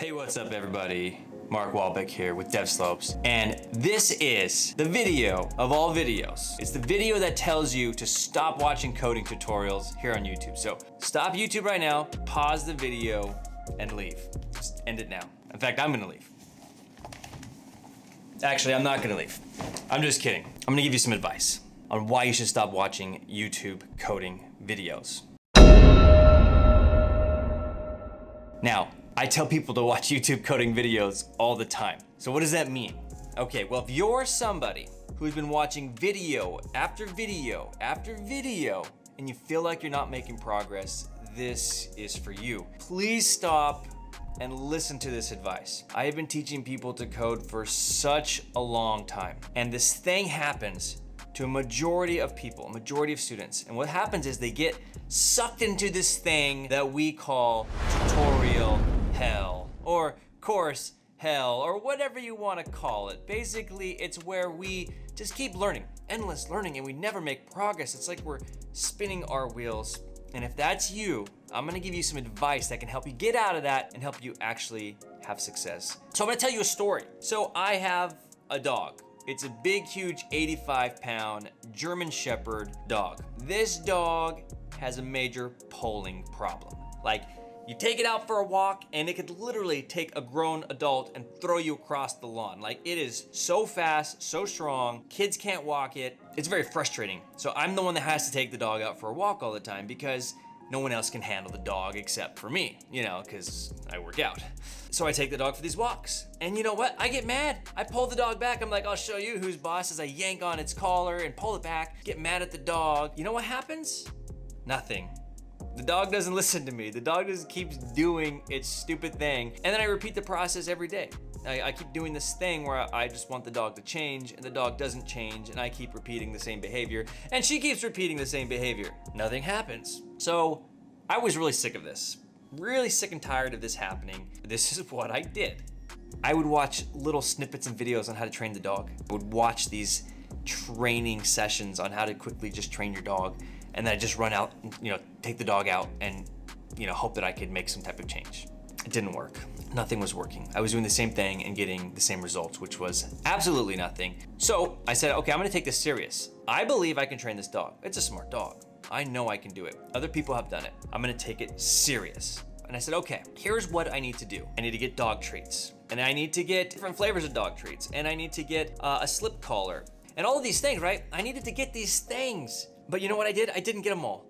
Hey, what's up everybody? Mark Wahlbeck here with Devslopes, and this is the video of all videos. It's the video that tells you to stop watching coding tutorials here on YouTube. So stop YouTube right now, pause the video, and leave. Just end it now. In fact, I'm gonna leave. Actually, I'm not gonna leave. I'm just kidding. I'm gonna give you some advice on why you should stop watching YouTube coding videos. Now, I tell people to watch YouTube coding videos all the time. So what does that mean? Okay, well, if you're somebody who's been watching video after video after video, and you feel like you're not making progress, this is for you. Please stop and listen to this advice. I have been teaching people to code for such a long time, and this thing happens to a majority of people, a majority of students. And what happens is they get sucked into this thing that we call tutorial hell, or course hell, or whatever you want to call it. Basically, it's where we just keep learning, endless learning, and we never make progress. It's like we're spinning our wheels. And if that's you, I'm gonna give you some advice that can help you get out of that and help you actually have success. So I'm gonna tell you a story. So I have a dog. It's a big, huge 85-pound German Shepherd dog. This dog has a major polling problem. Like, you take it out for a walk and it could literally take a grown adult and throw you across the lawn. Like, it is so fast, so strong, kids can't walk it. It's very frustrating. So I'm the one that has to take the dog out for a walk all the time because no one else can handle the dog except for me, you know, because I work out. So I take the dog for these walks. And you know what? I get mad. I pull the dog back. I'm like, I'll show you who's boss, as I yank on its collar and pull it back, get mad at the dog. You know what happens? Nothing. The dog doesn't listen to me. The dog just keeps doing its stupid thing. And then I repeat the process every day. I keep doing this thing where I just want the dog to change, and the dog doesn't change, and I keep repeating the same behavior, and she keeps repeating the same behavior. Nothing happens. So I was really sick of this. Really sick and tired of this happening. This is what I did. I would watch little snippets and videos on how to train the dog. I would watch these training sessions on how to quickly just train your dog. And then I just run out, and, you know, take the dog out and, you know, hope that I could make some type of change. It didn't work. Nothing was working. I was doing the same thing and getting the same results, which was absolutely nothing. So I said, okay, I'm gonna take this serious. I believe I can train this dog. It's a smart dog. I know I can do it. Other people have done it. I'm gonna take it serious. And I said, okay, here's what I need to do. I need to get dog treats, and I need to get different flavors of dog treats, and I need to get a slip collar, and all of these things, right? I needed to get these things. But you know what I did? I didn't get them all.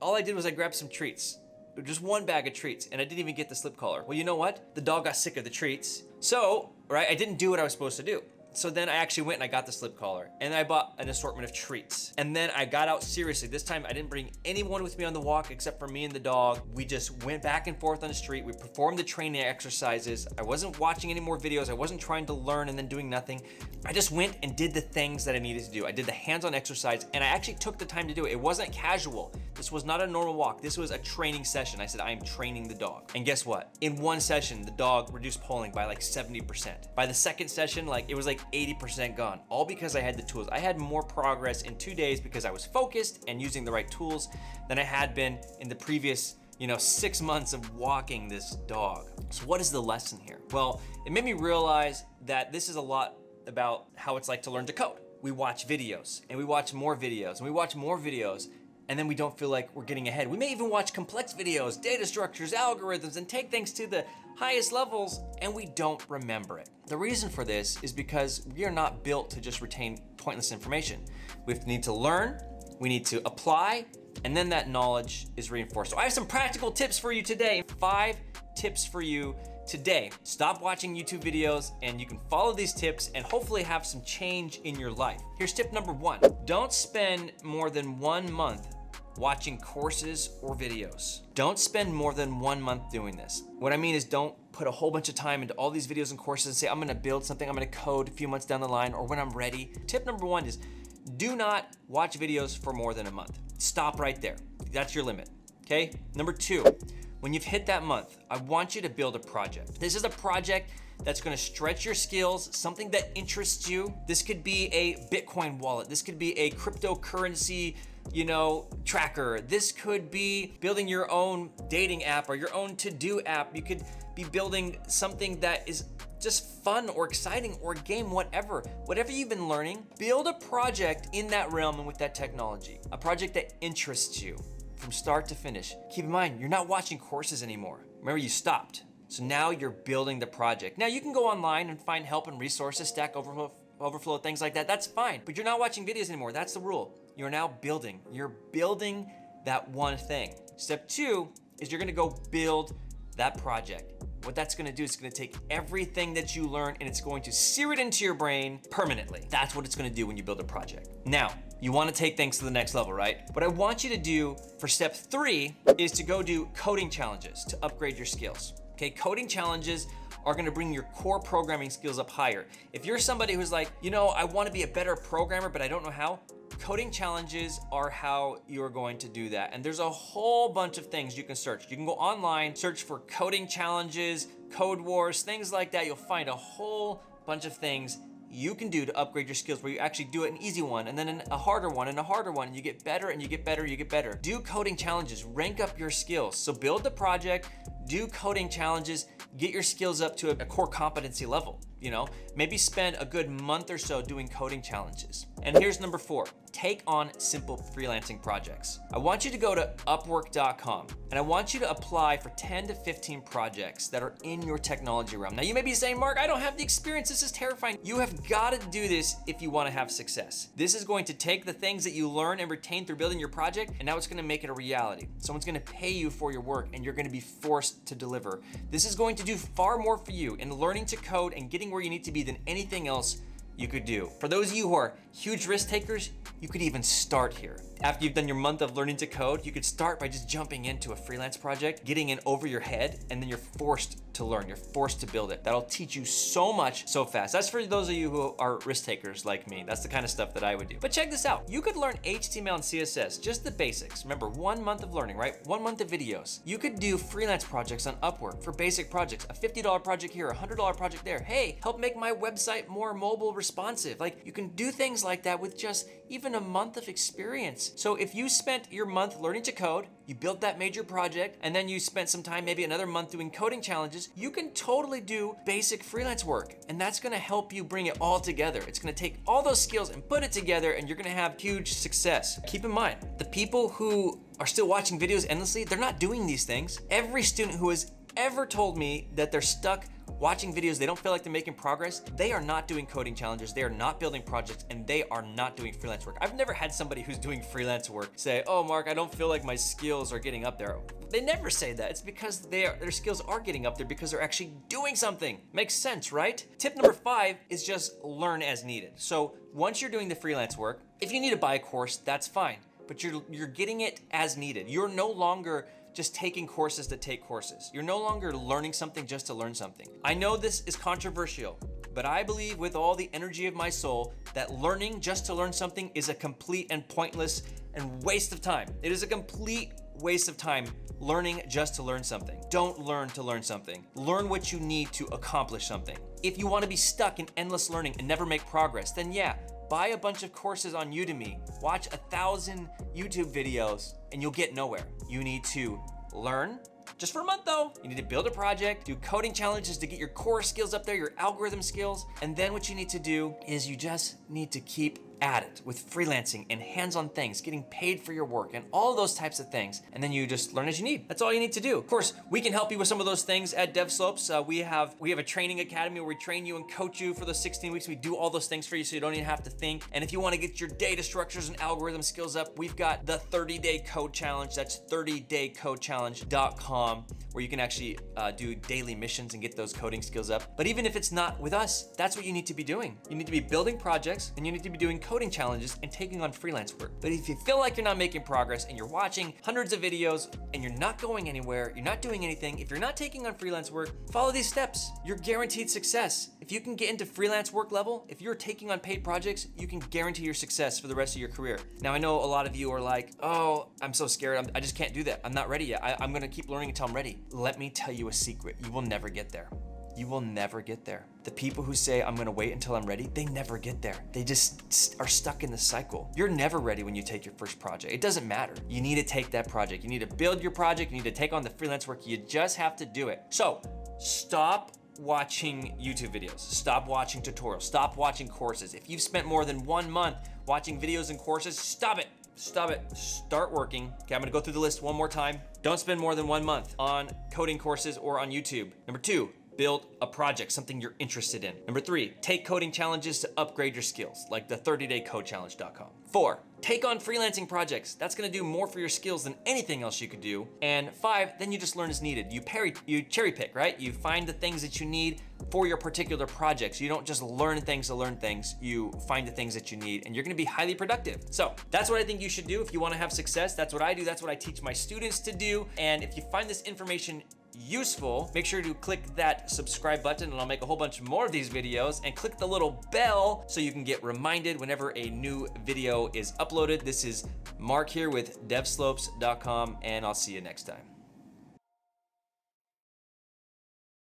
All I did was I grabbed some treats, just one bag of treats, and I didn't even get the slip collar. Well, you know what? The dog got sick of the treats. So, right, I didn't do what I was supposed to do. So then I actually went and I got the slip collar, and I bought an assortment of treats. And then I got out seriously. This time I didn't bring anyone with me on the walk except for me and the dog. We just went back and forth on the street. We performed the training exercises. I wasn't watching any more videos. I wasn't trying to learn and then doing nothing. I just went and did the things that I needed to do. I did the hands-on exercise, and I actually took the time to do it. It wasn't casual. This was not a normal walk. This was a training session. I said, I am training the dog. And guess what? In one session, the dog reduced polling by like 70%. By the second session, like it was like 80% gone, all because I had the tools. I had more progress in 2 days because I was focused and using the right tools than I had been in the previous, you know, 6 months of walking this dog. So what is the lesson here? Well, it made me realize that this is a lot about how it's like to learn to code. We watch videos, and we watch more videos, and we watch more videos, and then we don't feel like we're getting ahead. We may even watch complex videos, data structures, algorithms, and take things to the highest levels, and we don't remember it. The reason for this is because we are not built to just retain pointless information. We need to learn, we need to apply, and then that knowledge is reinforced. So I have some practical tips for you today. 5 tips for you today. Stop watching YouTube videos, and you can follow these tips and hopefully have some change in your life. Here's tip number 1. Don't spend more than 1 month watching courses or videos. Don't spend more than 1 month doing this. What I mean is, don't put a whole bunch of time into all these videos and courses and say, I'm gonna build something, I'm gonna code a few months down the line or when I'm ready. Tip number 1 is, do not watch videos for more than a month. Stop right there. That's your limit, okay? Number 2, when you've hit that month, I want you to build a project. This is a project that's gonna stretch your skills, something that interests you. This could be a Bitcoin wallet. This could be a cryptocurrency you know, tracker. This could be building your own dating app or your own to-do app. You could be building something that is just fun or exciting or game, whatever. Whatever you've been learning, build a project in that realm and with that technology. A project that interests you from start to finish. Keep in mind, you're not watching courses anymore. Remember, you stopped. So now you're building the project. Now you can go online and find help and resources, Stack Overflow, things like that. That's fine, but you're not watching videos anymore. That's the rule. You're now building. You're building that one thing. Step two is you're gonna go build that project. What that's gonna do is it's gonna take everything that you learn and it's going to sear it into your brain permanently. That's what it's gonna do when you build a project. Now, you wanna take things to the next level, right? What I want you to do for step three is to go do coding challenges to upgrade your skills. Okay, coding challenges are gonna bring your core programming skills up higher. If you're somebody who's like, you know, I wanna be a better programmer, but I don't know how, coding challenges are how you're going to do that. And there's a whole bunch of things you can search. You can go online, search for coding challenges, code wars, things like that. You'll find a whole bunch of things you can do to upgrade your skills where you actually do an easy one and then a harder one and a harder one, and you get better and you get better, you get better. Do coding challenges, rank up your skills. So build the project, do coding challenges, get your skills up to a core competency level. You know, maybe spend a good month or so doing coding challenges. And here's number four, take on simple freelancing projects. I want you to go to Upwork.com and I want you to apply for 10 to 15 projects that are in your technology realm. Now you may be saying, Mark, I don't have the experience. This is terrifying. You have got to do this if you want to have success. This is going to take the things that you learn and retain through building your project, and now it's going to make it a reality. Someone's going to pay you for your work and you're going to be forced to deliver. This is going to do far more for you in learning to code and getting where you need to be than anything else you could do. For those of you who are huge risk takers, you could even start here. After you've done your month of learning to code, you could start by just jumping into a freelance project, getting in over your head, and then you're forced to learn, you're forced to build it. That'll teach you so much so fast. That's for those of you who are risk takers like me. That's the kind of stuff that I would do. But check this out. You could learn HTML and CSS, just the basics. Remember, 1 month of learning, right? 1 month of videos. You could do freelance projects on Upwork for basic projects, a $50 project here, a $100 project there. Hey, help make my website more mobile responsive. Like, you can do things like that with just even a month of experience. So if you spent your month learning to code, you built that major project, and then you spent some time, maybe another month doing coding challenges, you can totally do basic freelance work. And that's gonna help you bring it all together. It's gonna take all those skills and put it together, and you're gonna have huge success. Keep in mind, the people who are still watching videos endlessly, they're not doing these things. Every student who has ever told me that they're stuck watching videos, they don't feel like they're making progress, they are not doing coding challenges, they are not building projects, and they are not doing freelance work. I've never had somebody who's doing freelance work say, oh, Mark, I don't feel like my skills are getting up there. They never say that. It's because their skills are getting up there because they're actually doing something. Makes sense, right? Tip number five is just learn as needed. So once you're doing the freelance work, if you need to buy a course, that's fine, but you're getting it as needed. You're no longer just taking courses to take courses. You're no longer learning something just to learn something. I know this is controversial, but I believe with all the energy of my soul that learning just to learn something is a complete and pointless and waste of time. It is a complete waste of time learning just to learn something. Don't learn to learn something. Learn what you need to accomplish something. If you wanna be stuck in endless learning and never make progress, then yeah, buy a bunch of courses on Udemy, watch 1,000 YouTube videos, and you'll get nowhere. You need to learn, just for a month though. You need to build a project, do coding challenges to get your core skills up there, your algorithm skills, and then what you need to do is you just need to keep at it with freelancing and hands-on things, getting paid for your work and all those types of things. And then you just learn as you need. That's all you need to do. Of course, we can help you with some of those things at Devslopes. We have a training academy where we train you and coach you for those 16 weeks. We do all those things for you so you don't even have to think. And if you wanna get your data structures and algorithm skills up, we've got the 30-day code challenge. That's 30daycodechallenge.com, where you can actually do daily missions and get those coding skills up. But even if it's not with us, that's what you need to be doing. You need to be building projects and you need to be doing coding challenges and taking on freelance work. But if you feel like you're not making progress and you're watching hundreds of videos and you're not going anywhere, you're not doing anything, if you're not taking on freelance work, follow these steps. You're guaranteed success. If you can get into freelance work level, if you're taking on paid projects, you can guarantee your success for the rest of your career. Now, I know a lot of you are like, oh, I'm so scared. I just can't do that. I'm not ready yet. I'm gonna keep learning until I'm ready. Let me tell you a secret. You will never get there. you will never get there. The people who say, I'm gonna wait until I'm ready, they never get there. They just are stuck in the cycle. You're never ready when you take your first project. It doesn't matter. You need to take that project. You need to build your project. You need to take on the freelance work. You just have to do it. So stop watching YouTube videos. Stop watching tutorials. Stop watching courses. If you've spent more than 1 month watching videos and courses, stop it. Stop it. Start working. Okay, I'm gonna go through the list one more time. Don't spend more than 1 month on coding courses or on YouTube. Number 2, build a project, something you're interested in. Number 3, take coding challenges to upgrade your skills, like the 30daycodechallenge.com. 4, take on freelancing projects. That's gonna do more for your skills than anything else you could do. And 5, then you just learn as needed. You cherry pick, right? You find the things that you need for your particular projects. You don't just learn things to learn things. You find the things that you need and you're gonna be highly productive. So that's what I think you should do if you wanna have success. That's what I do. That's what I teach my students to do. And if you find this information useful, make sure to click that subscribe button, and I'll make a whole bunch more of these videos, and click the little bell so you can get reminded whenever a new video is uploaded. This is Mark here with devslopes.com, and I'll see you next time.